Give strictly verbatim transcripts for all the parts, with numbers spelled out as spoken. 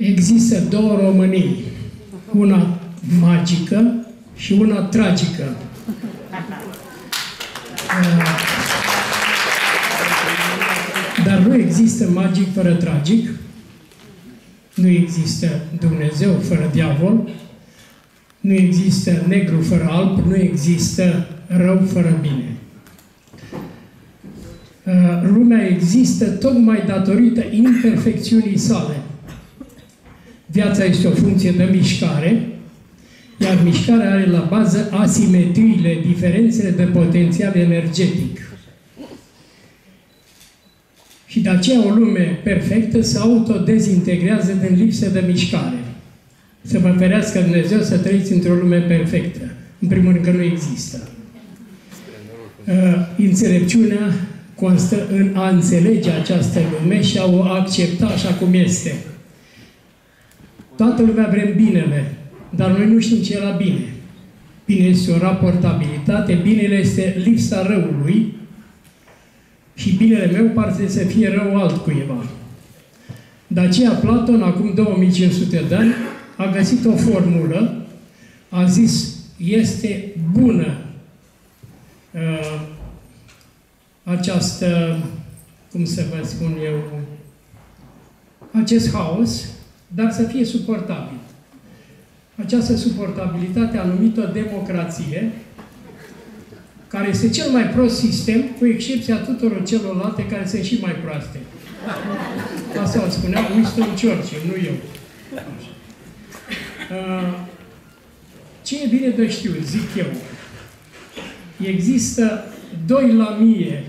există două Românii, una magică și una tragică. Dar nu există magic fără tragic, nu există Dumnezeu fără diavol, nu există negru fără alb, nu există rău fără bine. Lumea există tocmai datorită imperfecțiunii sale. Viața este o funcție de mișcare, iar mișcarea are la bază asimetriile, diferențele de potențial energetic. Și de aceea o lume perfectă se autodezintegrează din lipsă de mișcare. Să vă ferească Dumnezeu să trăiți într-o lume perfectă. În primul rând că nu există. Înțelepciunea constă în a înțelege această lume și a o accepta așa cum este. Toată lumea vrem binele, dar noi nu știm ce e la bine. Bine este o raportabilitate, binele este lipsa răului și binele meu pare să fie rău altcuiva. De aceea Platon, acum două mii cinci sute de ani, a găsit o formulă, a zis, este bună uh, această, cum să vă spun eu, acest haos, dar să fie suportabil. Această suportabilitate a numit-o democrație, care este cel mai prost sistem, cu excepția tuturor celorlalte care sunt și mai proaste. Asta o spunea Winston Churchill, nu eu. Ce e bine de știut, zic eu, există doi la mie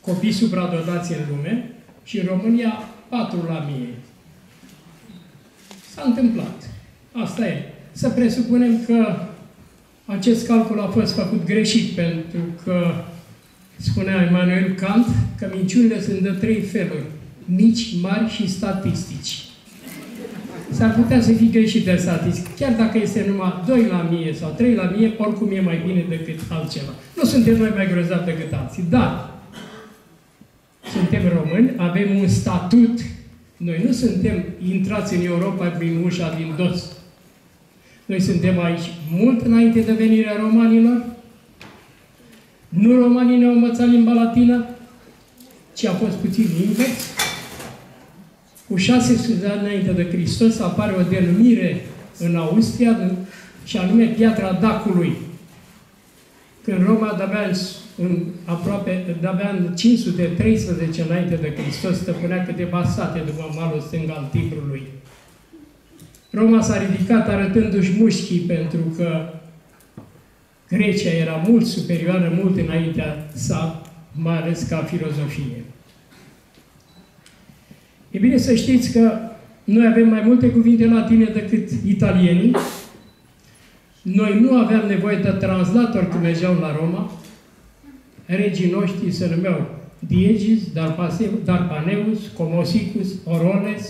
copii supradotați în lume și în România patru la mie. S-a întâmplat. Asta e. Să presupunem că acest calcul a fost făcut greșit, pentru că spunea Emanuel Kant că minciunile sunt de trei feluri. Mici, mari și statistici. S-ar putea să fie greșit de statistic. Chiar dacă este numai doi la mie sau trei la mie, oricum e mai bine decât altceva. Nu suntem noi mai grozavi decât alții, dar suntem români, avem un statut. Noi nu suntem intrați în Europa prin ușa din dos. Noi suntem aici mult înainte de venirea romanilor. Nu romanii ne-au învățat limba latină, ci a fost puțin invers. Cu șase sute de ani înainte de Hristos apare o denumire în Austria, și anume Piatra Dacului. Când Roma de-abia în, aproape, de-abia în cinci sute treisprezece înainte de Hristos stăpânea câteva sate după malul stâng al Tibrului. Roma s-a ridicat arătându-și mușchii, pentru că Grecia era mult superioară, mult înaintea sa, mai ales ca filozofie. E bine să știți că noi avem mai multe cuvinte latine decât italienii. Noi nu aveam nevoie de translatori când mergeau la Roma. Regii noștri se numeau Diegis, Darpaneus, Comosicus, Orones,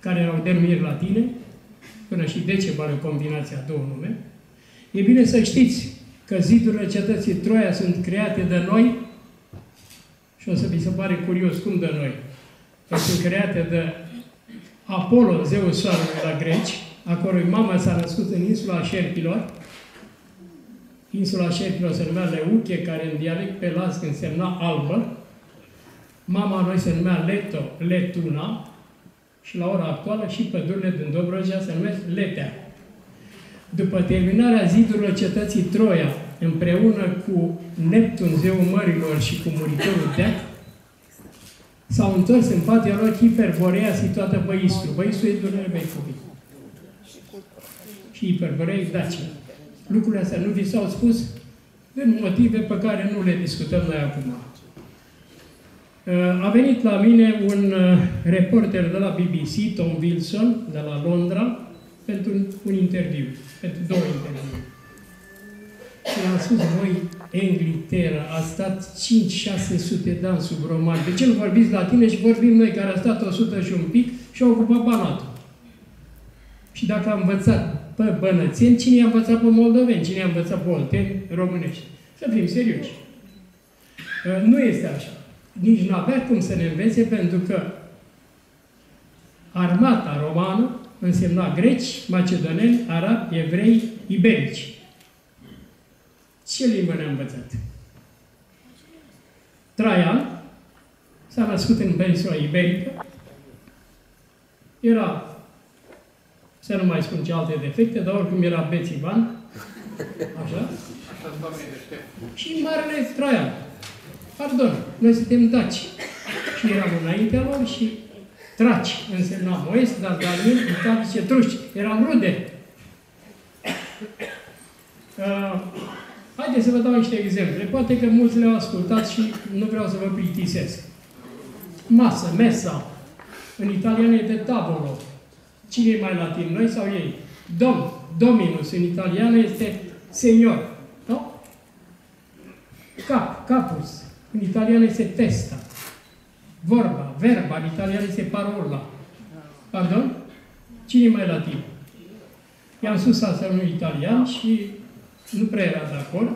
care erau denumiri latine, până și Decebal, combinația două nume. E bine să știți că zidurile cetății Troia sunt create de noi. Și o să vi se pare curios cum de noi. Că sunt create de Apolo, zeul soarelui la greci, a cărui mama s-a născut în insula Șerpilor. Insula Șerpilor se numea Leuchie, care în dialect pelasg însemna albă. Mama noi se numea Leto, Letuna. Și la ora actuală și pădurile din Dobrogea se numesc Letea. După terminarea zidurilor cetății Troia, împreună cu Neptun, zeul mărilor, și cu muritorul Teac, s-au întors în fața lor hiperboreia situată pe Istru. Pe Istru e Dunăre Becovii. Și hiperboreia e Dacia. Lucrurile astea nu vi s-au spus din motive pe care nu le discutăm noi acum. A venit la mine un reporter de la B B C, Tom Wilson, de la Londra, pentru un interviu, pentru două interviuri. Și am spus, voi, Englitera a stat cinci șase sute de ani sub romani. De ce nu vorbiți latine și vorbim noi, care a stat o sută și un pic și au ocupat Banatul? Și dacă am învățat pe bănățeni, cine i-a învățat pe moldoveni? Cine i-a învățat pe olteni, românești? Să fim serioși. Nu este așa. nici n-avea cum să ne învețe, pentru că armata romană însemna greci, macedoneni, arabi, evrei, iberici. Ce limbă ne-a învățat? Traian s-a născut în Bensoa iberică, era, să nu mai spun ce alte defecte, dar oricum era bețivan, așa, și marele Traian. Pardon, noi suntem daci și eram înaintea lor și traci însemna moest, dar de-al meu, ce truști, eram rude. Uh, Haideți să vă dau niște exemple. Poate că mulți le-au ascultat și nu vreau să vă plictisesc. Masă, mesa. În italiană e de tavolo. Cine e mai latin, noi sau ei? Dom, dominus. În italiană este senior. Da? Cap, capus. În italiană este testa. Vorba, verba. În italiană este parola. Pardon? Cine e mai latin? I-am spus asta unui italian și nu prea era de acord.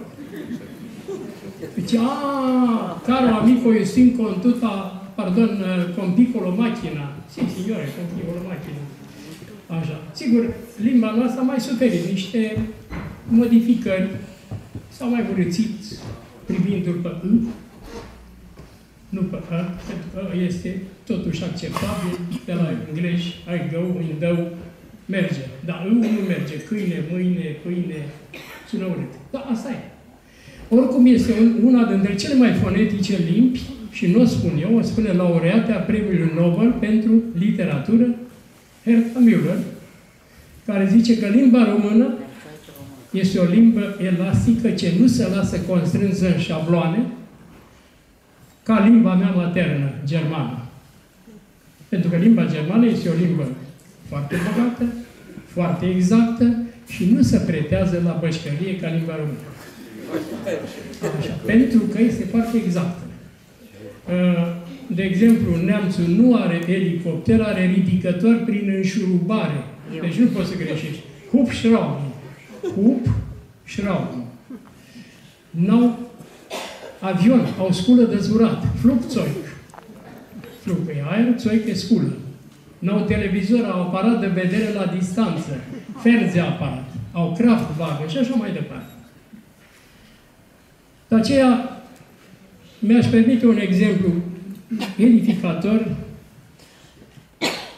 Deci, aaa, caro amico, eu sunt con tuta, pardon, con piccolo machina. Si, signore, con piccolo machina. Așa. Sigur, limba noastră a mai suferit niște modificări. S-au mai vârțit privind după I, nu pe A, este totuși acceptabil, de la engleză, I go, I do, merge. Dar I nu merge, câine, mâine, pâine. Sună urât. Da, asta e. Oricum, este una dintre cele mai fonetice limbi, și nu o spun eu, o spune laureata Premiului Nobel pentru Literatură, Herta Müller, care zice că limba română este o limbă elastică ce nu se lasă constrânsă în șabloane, ca limba mea maternă, germană. Pentru că limba germană este o limbă foarte bogată, foarte exactă, și nu se pretează la bășcărie ca limba română. Așa, pentru că este foarte exactă. De exemplu, neamțul nu are elicopter, are ridicător prin înșurubare. Deci nu poți să greșești. Hup șraubni. Hup șraubni. N-au avion, au sculă de zurat. Flugzeug. Flug e aer, zeug e sculă. N-au televizor, au aparat de vedere la distanță. Ferze aparat, au Kraftwagen și așa mai departe. De aceea, mi-aș permite un exemplu edificator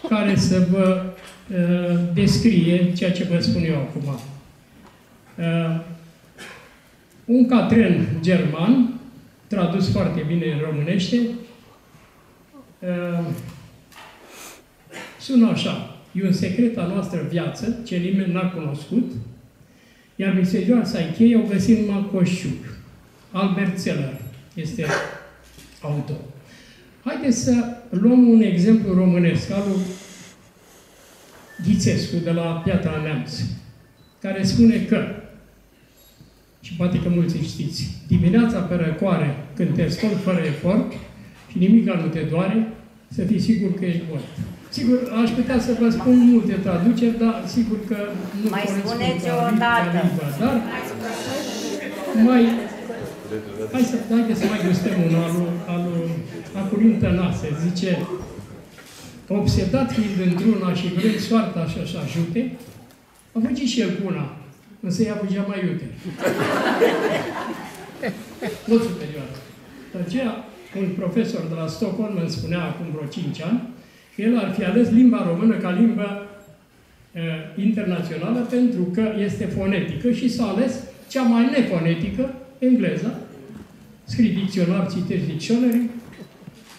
care să vă uh, descrie ceea ce vă spun eu acum. Uh, un catren german, tradus foarte bine în românește, uh, sună așa. E un secret al noastră viață, ce nimeni n-a cunoscut, iar misterioara sa încheie o găsim în Mogoșoaia. Albert Zeller este autor. Haideți să luăm un exemplu românesc, al lui Ghițescu, de la Piatra Neamț, care spune că, și poate că mulți știți, dimineața pe răcoare, când te scoli fără efort și nimica nu te doare, să fii sigur că ești mort. Sigur, aș putea să vă spun multe traduceri, dar sigur că nu mai spuneți o dată. Dar mai... Hai să, dacă să mai gustăm unul al lui Aculin Tănase, zice: obsedat fiind într-una și vrând soarta și-aș ajute, a fugit și el cu una, însă ea fugea mai iute. Nu superioară. De aceea, un profesor de la Stockholm îmi spunea acum vreo cinci ani, el ar fi ales limba română ca limbă uh, internațională pentru că este fonetică și s-a ales cea mai nefonetică, engleza. Scrii dicționar, citești dicționari,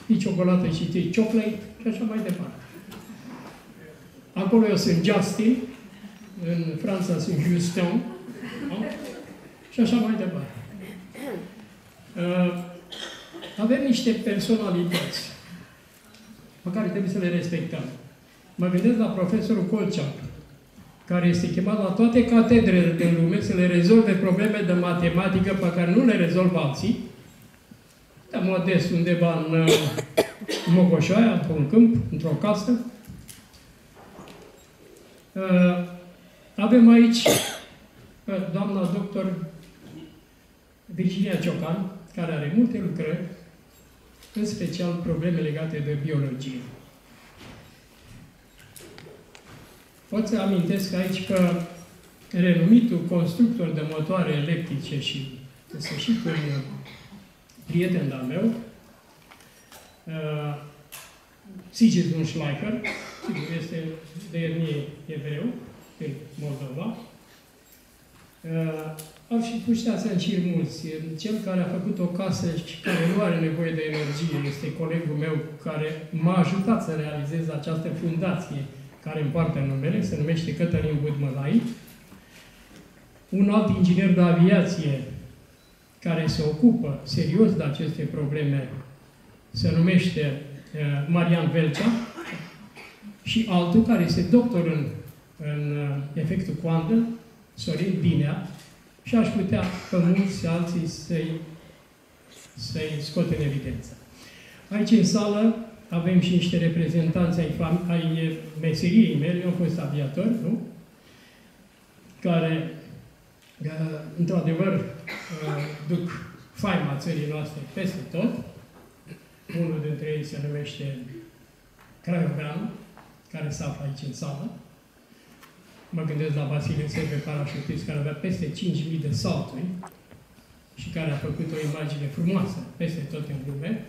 și ciocolată, citești chocolate și așa mai departe. Acolo eu sunt Justin, în Franța sunt Justin, da? Și așa mai departe. Uh, avem niște personalități pe care trebuie să le respectăm. Mă gândesc la profesorul Colcea, care este chemat la toate catedrele din lume să le rezolve probleme de matematică pe care nu le rezolvă alții. Dar modest undeva în uh, Mogoșoaia, într-un câmp, într-o casă. Uh, avem aici uh, doamna doctor Virginia Ciocan, care are multe lucrări în special probleme legate de biologie. Pot să amintesc aici că renumitul constructor de motoare electrice și este și un prieten al meu, uh, Sigismund Schleicher, este de etnie evreu, din Moldova, uh, au și pus șase ani și mulți. Cel care a făcut o casă și care nu are nevoie de energie este colegul meu care m-a ajutat să realizez această fundație care împarte numele, se numește Cătălin Budmălai. Un alt inginer de aviație care se ocupă serios de aceste probleme se numește uh, Marian Velcea și altul care este doctor în, în uh, efectul quantum, Sorin Binea, și aș putea pe mulți alții să-i să-i scot în evidență. Aici în sală avem și niște reprezentanți ai, ai meseriei mele, eu am fost aviator, nu? Care într-adevăr duc faima țării noastre peste tot. Unul dintre ei se numește Craioveanu, care se află aici în sală. Mă gândesc la Vasile Serve, parașutist, care avea peste cinci mii de salturi și care a făcut o imagine frumoasă peste tot în lume.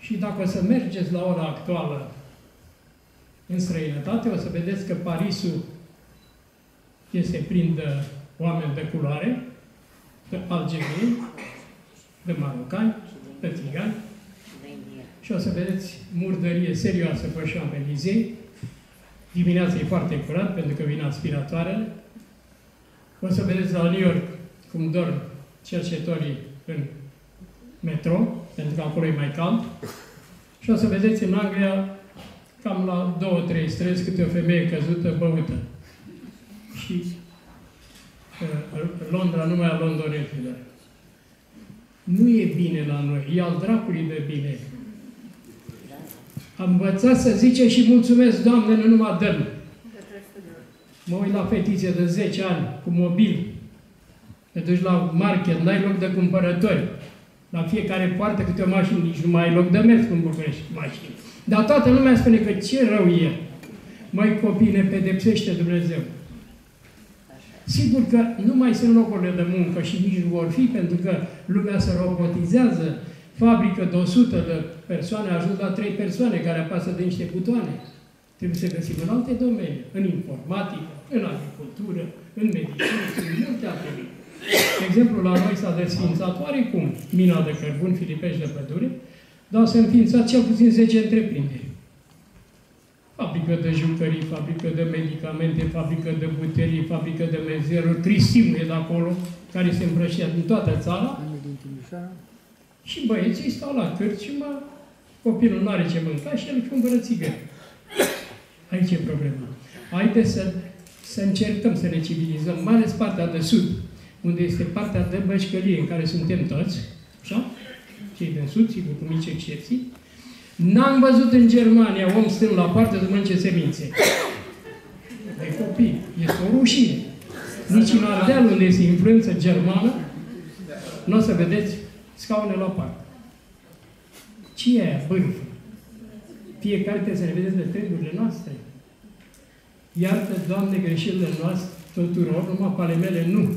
Și dacă o să mergeți la ora actuală în străinătate, o să vedeți că Parisul este plin de oameni de culoare, de algerii, de marocani, de țigani. Și o să vedeți murdărie serioasă pe Champs-Élysées. Dimineața e foarte curat, pentru că vin aspiratoarele. O să vedeți la New York cum dorm cercetătorii în metro, pentru că acolo e mai cald. Și o să vedeți în Anglia, cam la două, trei străzi, câte o femeie căzută, băută. Și uh, Londra numai a londonetilor. Nu e bine la noi, e al dracului de bine. Am învățat să zice și mulțumesc, Doamne, nu numai dăm. Mă uit la fetițe de zece ani, cu mobil. Te duci la market, n-ai loc de cumpărători. La fiecare poartă câte o mașină, nici nu mai ai loc de mers în București, mașină. Dar toată lumea spune că ce rău e. Măi copii, ne pedepsește Dumnezeu. Sigur că nu mai sunt locurile de muncă și nici nu vor fi, pentru că lumea se robotizează. Fabrică de o sută de persoane ajung la trei persoane care apasă de niște butoane. Trebuie să găsim în alte domenii, în informatică, în agricultură, în medicină, în multe altele. De exemplu, la noi s-a desfințat oarecum mina de cărbun, Filipești de pădure, dar s-a înființat cel puțin zece întreprinderi. Fabrică de jucării, fabrică de medicamente, fabrică de buterii, fabrică de mezeruri, Cristimul e de acolo, care se îmbrășea din toată țara. Și băieții stau la cârciumă, copilul nu are ce mânca și el își cumpără țigări. Aici e problema. Haideți să, să încercăm să ne civilizăm, mai ales partea de sud, unde este partea de bășcălie în care suntem toți, așa? Cei din sud, sigur, cu mici excepții. N-am văzut în Germania om stând la poartă să mănânce semințe. De copii. Este o rușine. Nici în Ardeal, unde este influență germană, nu o să vedeți scaune la parte. Ce e aia? Bârfă. Fiecare trebuie să ne vedeți de treburile noastre. Iartă, Doamne, greșelile noastre tuturor, numai pe ale mele nu.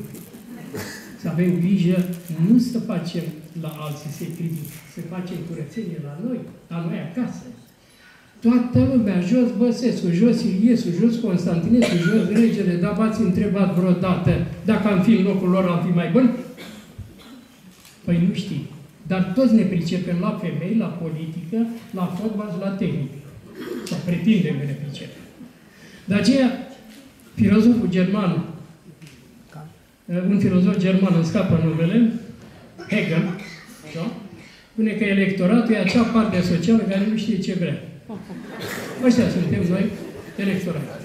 Să avem grijă, nu să facem la alții să-i critic, să facem curățenie la noi, la noi acasă. Toată lumea, jos Băsescu, jos Iliesu, jos Constantinescu, jos Regele, dar v-ați întrebat vreodată dacă am fi în locul lor, am fi mai bun? Păi nu știi. Dar toți ne pricepem la femei, la politică, la fotbal și la tehnică. Sau pretindem că ne pricepem. De aceea, filozoful german, un filozof german, îmi scapă numele, Hegel, da? Spune că electoratul e acea parte socială care nu știe ce vrea. Ăștia suntem noi, electorat.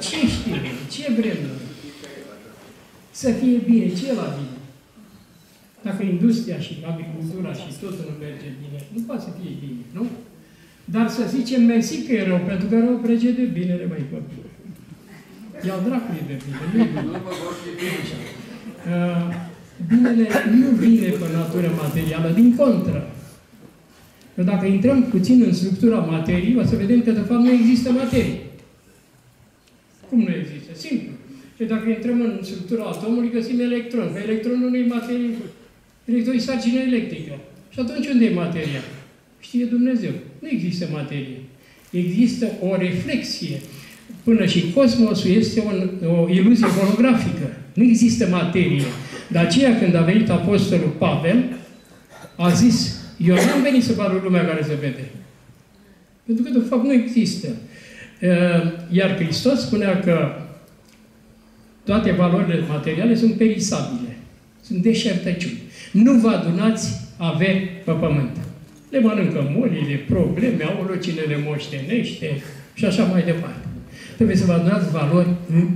Ce știm? Ce vrem noi? Să fie bine, ce e la bine? Dacă industria și agricultura și totul nu merge bine, nu poate să fie bine, nu? Dar să zicem, mersi că e rău, pentru că rău prege de binele, mai copii. E al dracului de bine, nu e bine. Binele nu vine pe natură materială, din contră. Că dacă intrăm puțin în structura materiei, o să vedem că, de fapt, nu există materie. Cum nu există? Simplu. Și dacă intrăm în structura atomului, găsim electron. Că electronul nu e materie. Electronul e sarcină electrică. Și atunci unde e materia? Știe Dumnezeu. Nu există materie. Există o reflexie. Până și cosmosul este un, o iluzie holografică. Nu există materie. De aceea, când a venit Apostolul Pavel, a zis, eu n-am venit să pară lumea care se vede. Pentru că, de fapt, nu există. Iar Hristos spunea că toate valorile materiale sunt perisabile. Sunt deșertăciuni. Nu vă adunați averi pe pământ. Le mănâncă molile, probleme, aolo, cine le moștenește și așa mai departe. Trebuie să vă adunați valori în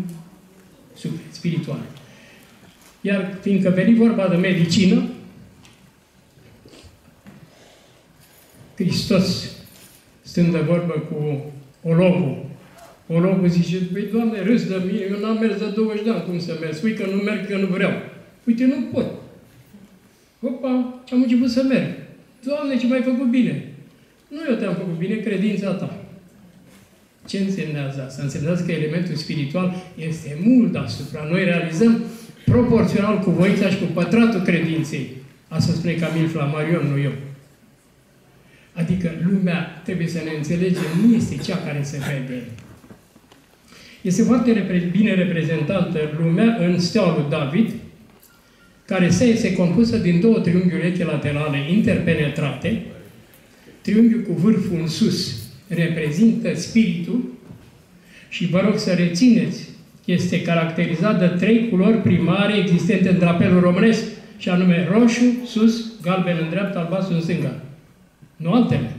suflet, spirituale. Iar fiindcă veni vorba de medicină, Hristos, stând de vorbă cu ologul, ologul zice, păi, Doamne, râs de mine, eu n-am mers de douăzeci de ani, cum să merg? Spui că nu merg, că nu vreau. Uite, nu pot. Opa, am început să merg. Doamne, ce m-ai făcut bine? Nu eu te-am făcut bine, credința ta. Ce însemnează asta? Însemnează că elementul spiritual este mult deasupra. Noi realizăm proporțional cu voința și cu pătratul credinței. Asta spune Camil Flammarion, nu eu. Adică lumea, trebuie să ne înțelegem, nu este cea care se vede. Este foarte repre bine reprezentată lumea în steaua lui David, care este compusă din două triunghiuri echilaterale interpenetrate. Triunghiul cu vârful în sus reprezintă spiritul și vă rog să rețineți, este caracterizat de trei culori primare existente în drapelul românesc, și anume roșu sus, galben în dreapta, albastru în stânga. Nu altele.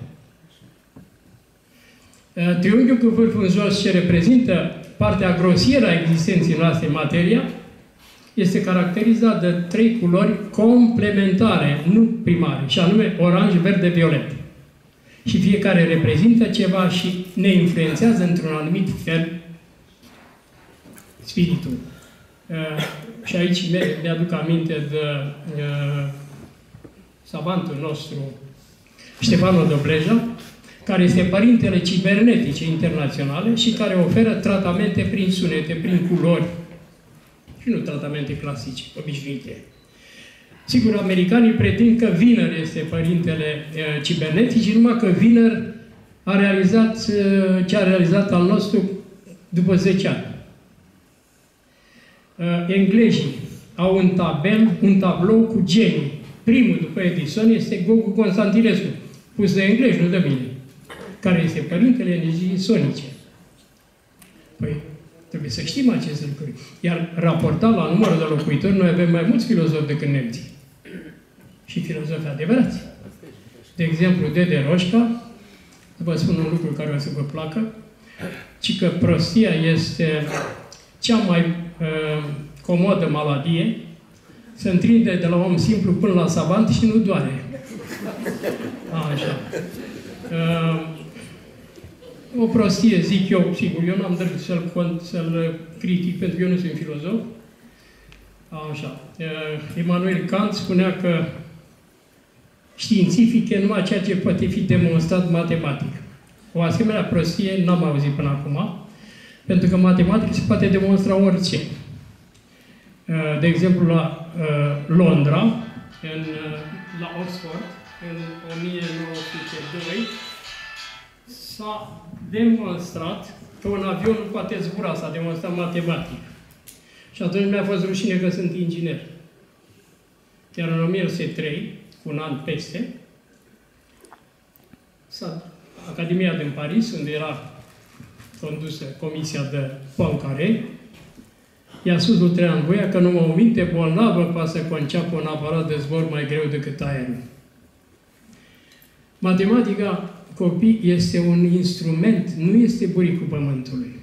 Triunghiul cu vârful în jos, ce reprezintă partea grosieră a existenței noastre, materia, este caracterizat de trei culori complementare, nu primare, și anume oranj, verde, violet. Și fiecare reprezintă ceva și ne influențează într-un anumit fel spiritul. Uh, și aici mi-aduc aminte de uh, savantul nostru, Ștefanul Dobrogea, care este părintele cibernetice internaționale și care oferă tratamente prin sunete, prin culori, și nu tratamente clasice, obișnuite. Sigur, americanii pretind că Wiener este părintele e, cibernetic, numai că Wiener a realizat e, ce a realizat al nostru după zece ani. E, englezii au un tabel, un tablou cu genii. Primul, după Edison, este Gogu Constantinescu, pus de englezi, nu de mine, care este părintele energiei sonice. Păi, trebuie să știm aceste lucruri. Iar raportat la numărul de locuitori, noi avem mai mulți filozofi decât nemții. Și filozofi adevărați. De exemplu, Dede Roșca, vă spun un lucru care o să vă placă, ci că prostia este cea mai uh, comodă maladie, se întinde de la om simplu până la savant și nu doare. A, așa. Uh, O prostie, zic eu, sigur, eu nu am dreptul să-l să critic, pentru că eu nu sunt filozof. Așa. Emanuel Kant spunea că științific e numai ceea ce poate fi demonstrat matematic. O asemenea prostie n-am auzit până acum, pentru că matematic se poate demonstra orice. De exemplu, la Londra, în, la Oxford, în o mie nouă sute doi, s-a demonstrat că un avion nu poate zbura, s-a demonstrat matematic. Și atunci mi-a fost rușine că sunt inginer. Iar în o mie nouă sute trei, cu un an peste, Academia din Paris, unde era condusă Comisia de Poincaré, i-a spus lui Traian că nu mă minte bolnavă poate să conceapă un aparat de zbor mai greu decât aerul. Matematica, copii, este un instrument, nu este buricul pământului.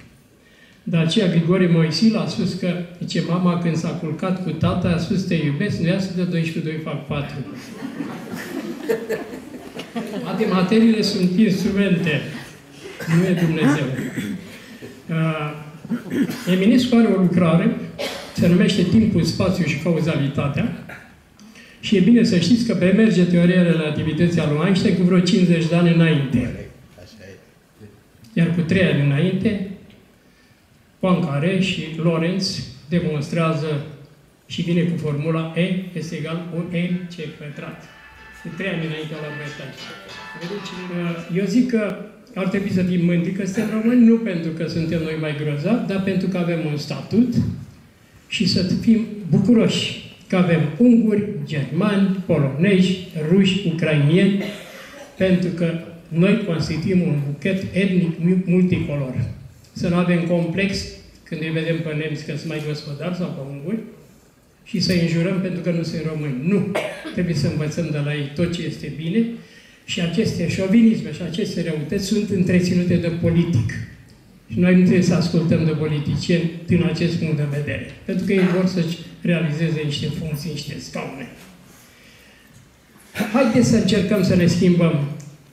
De aceea Grigore Moisil a spus că, zice, mama când s-a culcat cu tata, a spus, te iubesc, nu iasă de doi și cu doi fac patru. Toate materiile sunt instrumente, nu e Dumnezeu. Uh, Eminescu are o lucrare, se numește Timpul, Spațiu și Cauzalitatea, Și e bine să știți că premerge teoria relativității a lui Einstein cu vreo cincizeci de ani înainte. Iar cu trei ani înainte, Poincaré și Lorentz demonstrează și vine cu formula E este egal cu M C pătrat. Cu trei ani înainte la Bretan. Eu zic că ar trebui să fim mândri că suntem români, nu pentru că suntem noi mai grozavi, dar pentru că avem un statut și să fim bucuroși că avem unguri, germani, polonezi, ruși, ucrainieni, pentru că noi constituim un buchet etnic multicolor. Să nu avem complex când îi vedem pe nemți că sunt mai gospodari sau pe unguri și să-i înjurăm pentru că nu sunt români. Nu! Trebuie să învățăm de la ei tot ce este bine și aceste șovinisme și aceste răutăți sunt întreținute de politic. Și noi nu trebuie să ascultăm de politicieni din acest punct de vedere, pentru că ei vor să-și realizeze niște funcții, niște scaune. Haideți să încercăm să ne schimbăm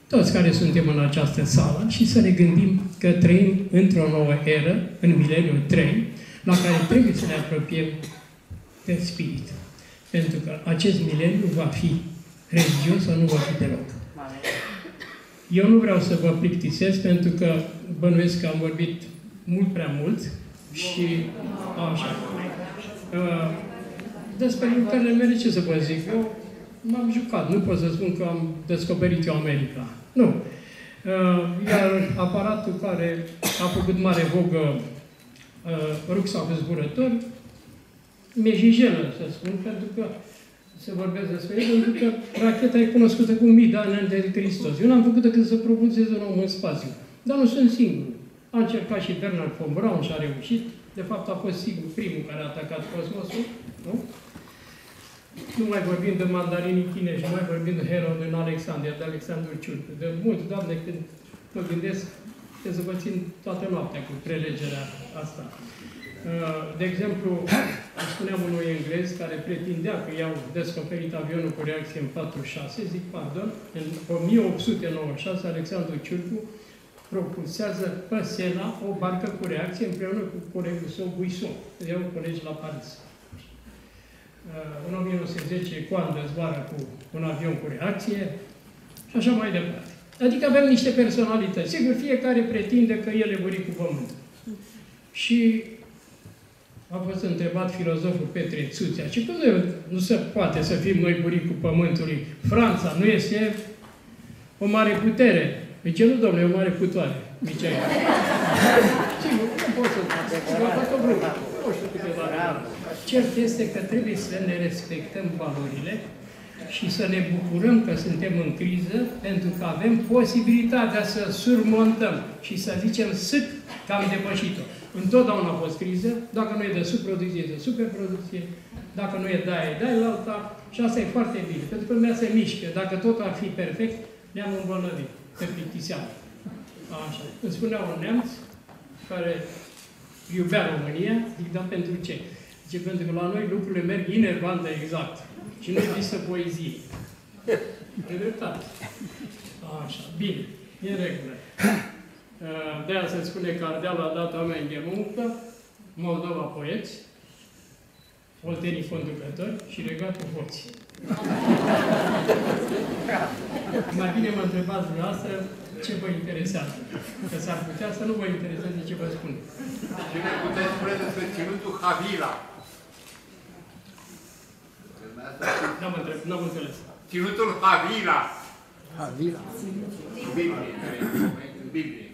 toți care suntem în această sală și să ne gândim că trăim într-o nouă eră, în mileniul trei, la care trebuie să ne apropiem de spirit. Pentru că acest mileniu va fi religios sau nu va fi deloc. Eu nu vreau să vă plictisesc, pentru că bănuiesc că am vorbit mult prea mult și așa. Despre lucrurile mele, ce să vă zic? Eu m-am jucat. Nu pot să spun că am descoperit eu America. Nu. Iar aparatul care a făcut mare vogă rucsacul zburător, mi-e jijelă, să spun, pentru că se vorbesc despre el, pentru că racheta e cunoscută cu mii de ani înainte de Hristos. Eu n-am făcut decât să propulsez un om în spațiu. Dar nu sunt singur. A încercat și Bernard von Braun și a reușit. De fapt, a fost sigur primul care a atacat cosmosul, nu? Nu mai vorbim de mandarinii chinești, nu mai vorbim de Herod în Alexandria, de Alexandru Ciurcu. De mult, Doamne, când mă gândesc, trebuie să vă țin toată noaptea cu prelegerea asta. De exemplu, spuneam unui englez care pretindea că i-au descoperit avionul cu reacție în patruzeci și șase, zic, pardon, în o mie opt sute nouăzeci și șase, Alexandru Ciurcu propulsează pe Sena o barcă cu reacție împreună cu colegul său, Buisson, de un coleg la Paris. În o mie nouă sute zece, Coandă zboară cu un avion cu reacție și așa mai departe. Adică avem niște personalități. Sigur, fiecare pretinde că el e burit cu pământul. Și a fost întrebat filozoful Petre Țuțea, și cum nu se poate să fim noi burii cu pământului? Franța nu este o mare putere. Zice, nu, domnule, o mare putoare. Zice, sigur, nu pot să fac o vreme. Nu știu câteva vreme. Cert este că trebuie să ne respectăm valorile și să ne bucurăm că suntem în criză, pentru că avem posibilitatea să surmontăm și să zicem sâc că am depășit-o. Întotdeauna a fost criză, dacă nu e de subproducție, e de superproducție, dacă nu e daia, e daia la alta, și asta e foarte bine, pentru că lumea se mișcă. Dacă tot ar fi perfect, ne-am îmbolnăvit, pe plictiseam. Așa. Îmi spunea un neamț care iubea România, zic, da, pentru ce? Zice, pentru că la noi lucrurile merg inervant de exact și nu există poezie. De dreptate. Așa, bine, e în regulă. De-aia se spune că Ardealul a dat oameni de muncă, Moldova poeți, Oltenii conducători și Regatul hoți. Mai bine mă întrebați dumneavoastră ce vă interesează. Că s-ar putea să nu vă intereseze ce vă spun. Ce ne puteți spune despre ținutul Havila? N-am întrebat, n-am înțeles. Ținutul Havila. Havila. Biblie. Biblie.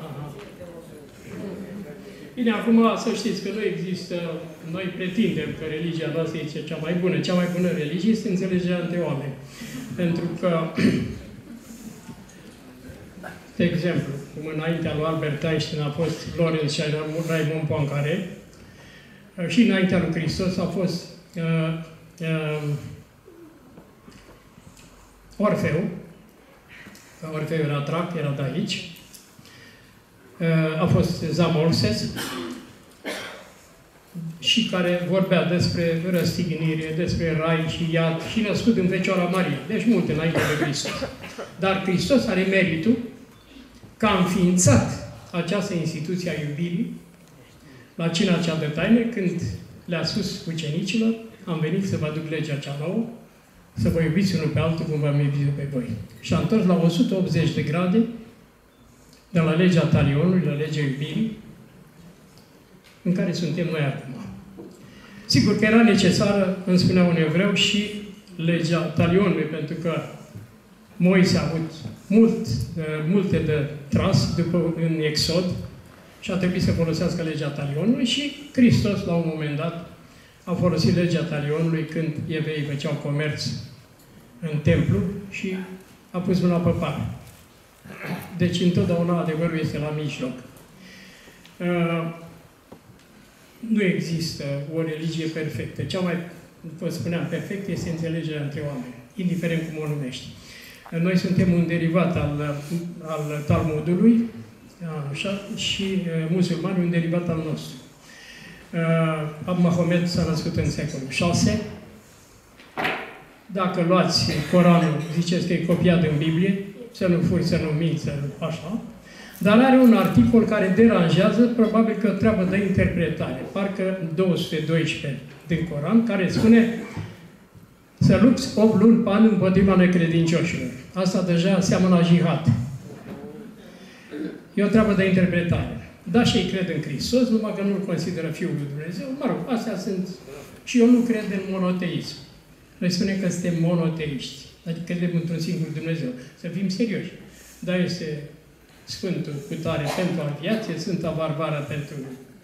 Aha. Bine, acum să știți că nu există, noi pretindem că religia noastră este cea mai bună. Cea mai bună religie este înțelegerea între oameni. Pentru că, de exemplu, cum înaintea lui Albert Einstein a fost Lorentz și Raymond Poincaré, și înaintea lui Hristos a fost uh, uh, Orfeu, Orfeu era Trac, era de aici. A fost Zamolses și care vorbea despre răstignire, despre rai și iad și născut în Fecioara Marie. Deci mult înainte de Hristos. Dar Hristos are meritul că a înființat această instituție a iubirii la cina cea de taină, când le-a spus ucenicilor, am venit să vă aduc legea cea nouă, să vă iubiți unul pe altul cum v-am iubit pe voi. Și a întors la o sută optzeci de grade, de la legea Talionului, la legea iubirii, în care suntem noi acum. Sigur că era necesară, îmi spunea un evreu, și legea Talionului, pentru că Moise a avut mult, multe de tras după, în Exod și a trebuit să folosească legea Talionului și Hristos, la un moment dat, a folosit legea Talionului când evreii făceau comerț în templu și a pus mâna pe par. Deci, întotdeauna adevărul este la mijloc. Nu există o religie perfectă. Cea mai, vă spuneam, perfectă este înțelegerea între oameni, indiferent cum o numești. Noi suntem un derivat al, al Talmudului, așa, și musulmanii un derivat al nostru. Mahomet s-a născut în secolul șase. Dacă luați Coranul, ziceți că e copiat din Biblie, să nu furi, să nu minți, să nu așa. Dar are un articol care deranjează, probabil că o treabă de interpretare. Parcă două sute doisprezece din Coran, care spune să lupți opt luni pe an împotriva necredincioșilor. Asta deja seamănă la jihad. E o treabă de interpretare. Da, și ei cred în Hristos, numai că nu-L consideră Fiul lui Dumnezeu. Mă rog, astea sunt... Și eu nu cred în monoteism. Noi spunem că suntem monoteiști. Adică credem într-un singur Dumnezeu. Să fim serioși. Dar este Sfântul Cutare pentru aviație, Sfânta Varvara pentru...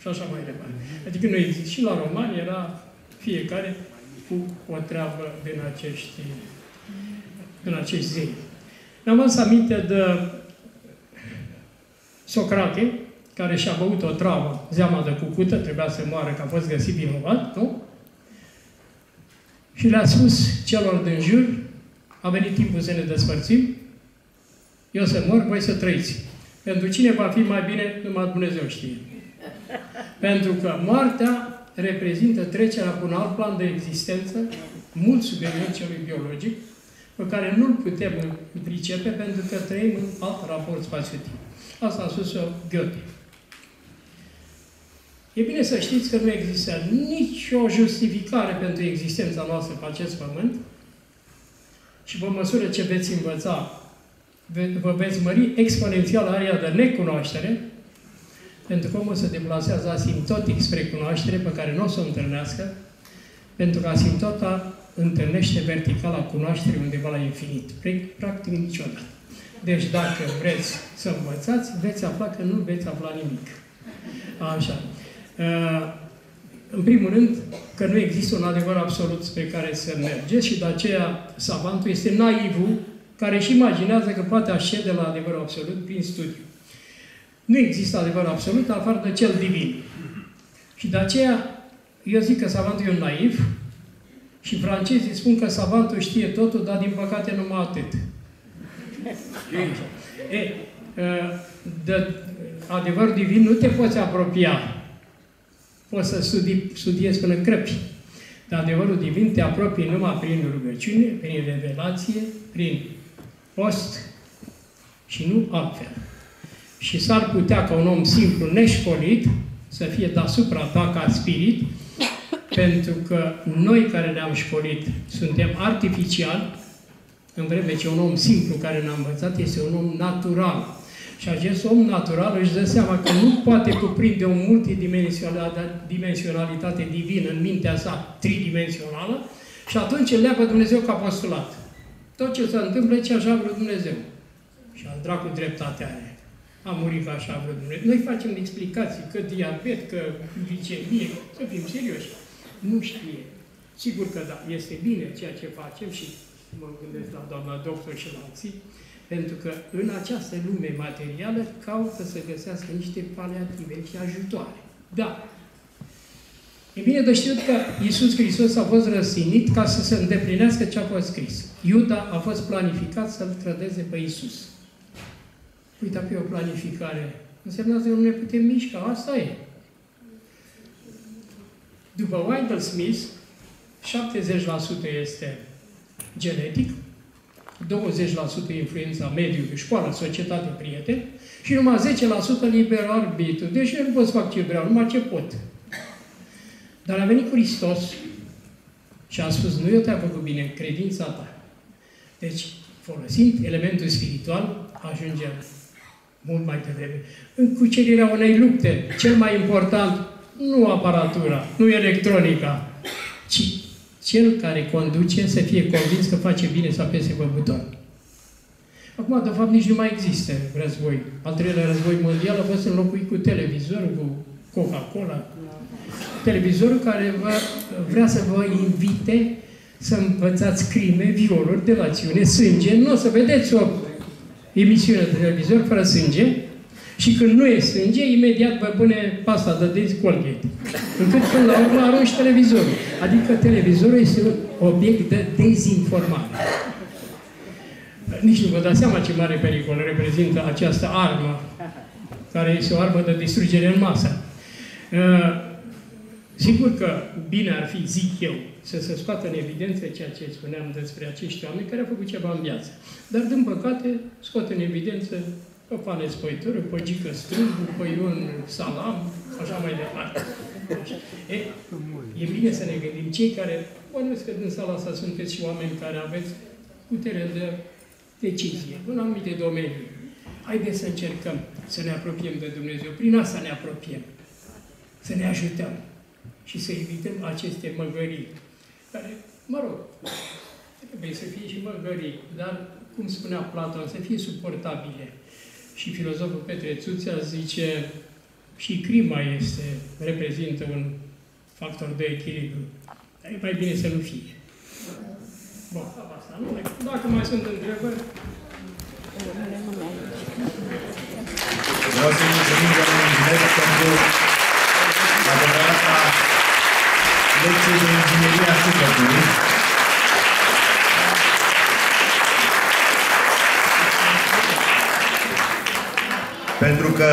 și așa mai departe. Adică nu există. Și la romani era fiecare cu o treabă din acești, din acești zei. Ne-am adus aminte de Socrate, care și-a băut o travă, zeama de cucută, trebuia să moară, că a fost găsit vinovat, nu? Și le-a spus celor din jur, a venit timpul să ne despărțim, eu să mor, voi să trăiți. Pentru cine va fi mai bine, numai Dumnezeu știe. Pentru că moartea reprezintă trecerea cu un alt plan de existență, mult superior celui biologic, pe care nu-l putem pricepe, pentru că trăim în alt raport spațiu-timp. Asta a spus-o Goethe. E bine să știți că nu există nicio justificare pentru existența noastră pe acest pământ și pe măsură ce veți învăța, vă veți mări exponențial area de necunoaștere, pentru că omul se deplasează asimptotic spre cunoaștere pe care nu o să o întâlnească, pentru că asimptota întâlnește verticala cunoașterii undeva la infinit. Practic niciodată. Deci dacă vreți să învățați, veți afla că nu veți afla nimic. Așa. În primul rând, că nu există un adevăr absolut spre care să mergeți și de aceea savantul este naivul care își imaginează că poate așede la adevărul absolut prin studiu. Nu există adevăr absolut, afară de cel divin. Și de aceea, eu zic că savantul e un naiv și francezii spun că savantul știe totul, dar din păcate numai atât. E, de adevărul divin nu te poți apropia. Poți să studii, studiezi până crăpi. Dar adevărul divin te apropii numai prin rugăciune, prin revelație, prin post și nu altfel. Și s-ar putea ca un om simplu, neșcolit, să fie deasupra ta ca spirit, pentru că noi care ne-am școlit suntem artificiali, în vreme ce un om simplu care ne-a învățat este un om natural. Și acest om natural își dă seama că nu poate cuprinde o multidimensionalitate divină în mintea sa, tridimensională, și atunci îl lea pe Dumnezeu ca postulat. Tot ce se întâmplă e ce așa a vrut Dumnezeu. Și al dracu dreptate are. A murit ca așa a vrut Dumnezeu. Noi facem explicații că diabet, că glicemie, să fim serioși. Nu știe. Sigur că da, este bine ceea ce facem și mă gândesc la doamna doctor și la alții, pentru că în această lume materială caută să găsească niște paliative și ajutoare. Da. E bine de știut că Iisus Hristos a fost răstignit ca să se îndeplinească ce a fost scris. Iuda a fost planificat să-L trădeze pe Iisus. Uite, pe o planificare. Înseamnă că nu ne putem mișca. Asta e. După Wendell Smith, șaptezeci la sută este genetic, douăzeci la sută influența mediului, școală, societate, prieteni, și numai zece la sută liber arbitru. Deci eu nu pot să fac ce vreau, numai ce pot. Dar a venit Hristos și a spus, nu eu te-am făcut bine, credința ta. Deci, folosind elementul spiritual, ajungem mult mai devreme. În cucerirea unei lupte, cel mai important, nu aparatura, nu electronica, ci cel care conduce să fie convins că face bine să apese pe buton. Acum, de fapt, nici nu mai există război. Al treilea război mondial a fost înlocuit cu televizorul, cu Coca-Cola. Televizorul care vă, vrea să vă invite să învățați crime, violuri, delațiune, sânge. Nu o să vedeți o emisiune de televizor fără sânge și când nu e sânge, imediat vă pune pasta de dinți Colgate. Încât până la urmă arunci televizorul. Adică televizorul este un obiect de dezinformare. Nici nu vă dați seama ce mare pericol reprezintă această armă, care este o armă de distrugere în masă. Uh, sigur că bine ar fi, zic eu, să se scoată în evidență ceea ce spuneam despre acești oameni care au făcut ceva în viață. Dar, din păcate, scot în evidență o pane spăitură, o gică strâmbă, păi un salam, așa mai departe. E, e bine să ne gândim. Cei care, bănuiesc că din sala asta sunteți și oameni care aveți putere de decizie în anumite domenii. Haideți să încercăm să ne apropiem de Dumnezeu. Prin asta ne apropiem. Să ne ajutăm și să evităm aceste măgării, care, mă rog, trebuie să fie și măgării, dar, cum spunea Platon, să fie suportabile. Și filozoful Petre Țuțea zice, și crima este, reprezintă un factor de echilibru. Dar e mai bine să nu fie. Bun, asta nu mai... Dacă mai sunt întrebări... Vreau să mulțumim, doamne, pentru adevărata lecție de ingineria sufletului. Pentru că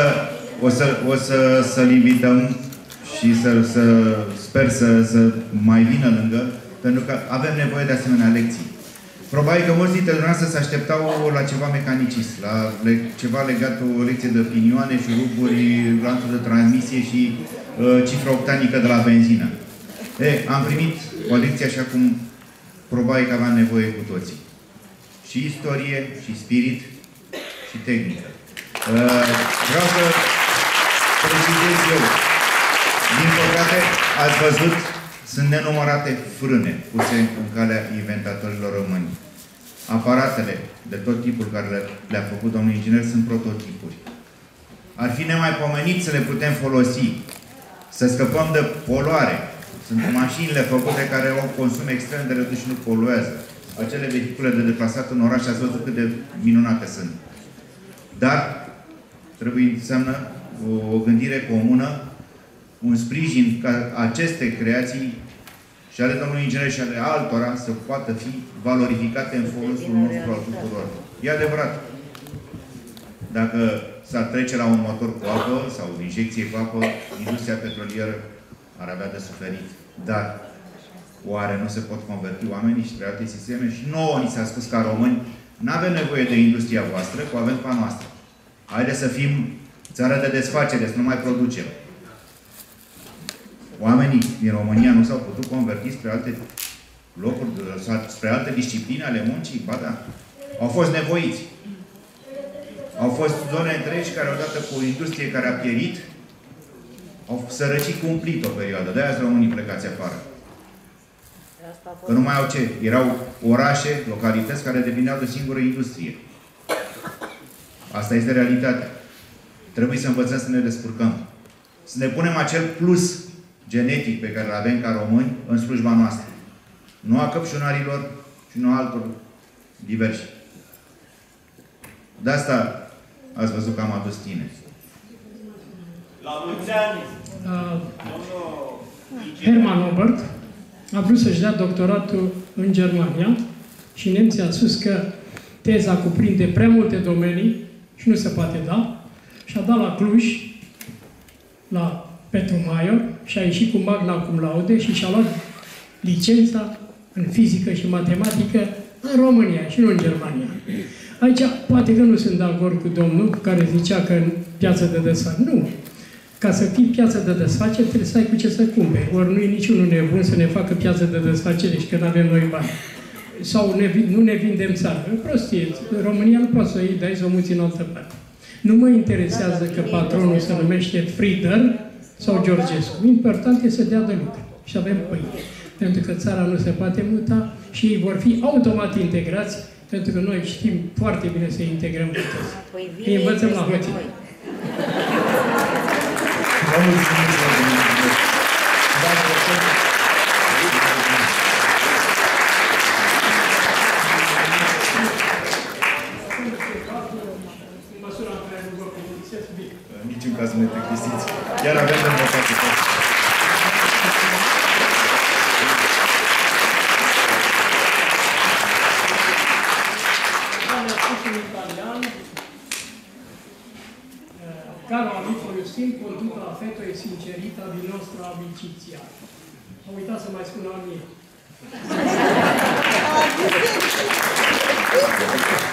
o să, o să, să-l invităm și să, să sper să, să mai vină lângă, pentru că avem nevoie de asemenea lecții. Probabil că mulți dintre dumneavoastră se așteptau la ceva mecanicist, la le ceva legat cu o lecție de pinioane, șuruburi, lanțuri de transmisie și uh, cifra octanică de la benzină. E, am primit o lecție așa cum probabil că aveam nevoie cu toții. Și istorie, și spirit, și tehnică. Uh, vreau să precizez eu. Din păcate, ați văzut, sunt nenumărate frâne puse în calea inventatorilor români. Aparatele de tot tipul care le-a făcut domnul inginer sunt prototipuri. Ar fi nemaipomenit să le putem folosi, să scăpăm de poluare. Sunt mașinile făcute care au consum extrem de redus și nu poluează. Acele vehicule de deplasat în oraș, ați văzut cât de minunate sunt. Dar trebuie înseamnă o gândire comună, un sprijin ca aceste creații și ale domnului inginer și ale altora să poată fi valorificate în folosul nostru al tuturor. E adevărat. Dacă s-ar trece la un motor cu apă sau o injecție cu apă, industria petrolieră ar avea de suferit. Dar oare nu se pot converti oamenii și spre alte sisteme? Și nouă ni s-a spus ca români, n-avem nevoie de industria voastră, cu avem pe a noastră. Haideți să fim țară de desfacere, să nu mai producem. Oamenii din România nu s-au putut converti spre alte locuri, spre alte discipline ale muncii? Ba da. Au fost nevoiți. Au fost zone întregi care, odată cu o industrie care a pierit, au sărăcit cumplit o perioadă. De-aia sunt românii plecați afară. Că nu mai au ce. Erau orașe, localități care devineau de singură industrie. Asta este realitatea. Trebuie să învățăm să ne descurcăm. Să ne punem acel plus genetic pe care îl avem ca români în slujba noastră. Nu a căpșunarilor și nu a altor diversi. De asta ați văzut că am adus tine. La mulți ani, uh, Hermann Obert a vrut să-și dea doctoratul în Germania și nemții au spus că teza cuprinde prea multe domenii și nu se poate da. Și a dat la Cluj, la Petru Maior și a ieșit cu magna cum laude și și-a luat licența în fizică și matematică în România și nu în Germania. Aici, poate că nu sunt de acord cu domnul care zicea că în piață de desen. Nu. Că Ca să fii piață de desfacere, trebuie să ai cu ce să cumperi. Ori nu e niciunul nebun să ne facă piață de desfacere și că nu avem noi bani. Sau ne, nu ne vindem țară. Prostie. România nu poate să iei, dai să o muți în altă parte. Nu mă interesează că patronul se numește Frieder sau Georgescu. Important este să dea de lucru. Și avem pâine. Pentru că țara nu se poate muta și ei vor fi automat integrați, pentru că noi știm foarte bine să integrăm cu toți. Îi învățăm la hoții. Vă mulțumim, în măsura în care nu vă plictisesc, bine. În niciun caz nu ne plictisiți. Iar avem de învățat cu toți. Conduta feto e sincerita din noastră amiciția. Am uitat să mai spun la mie.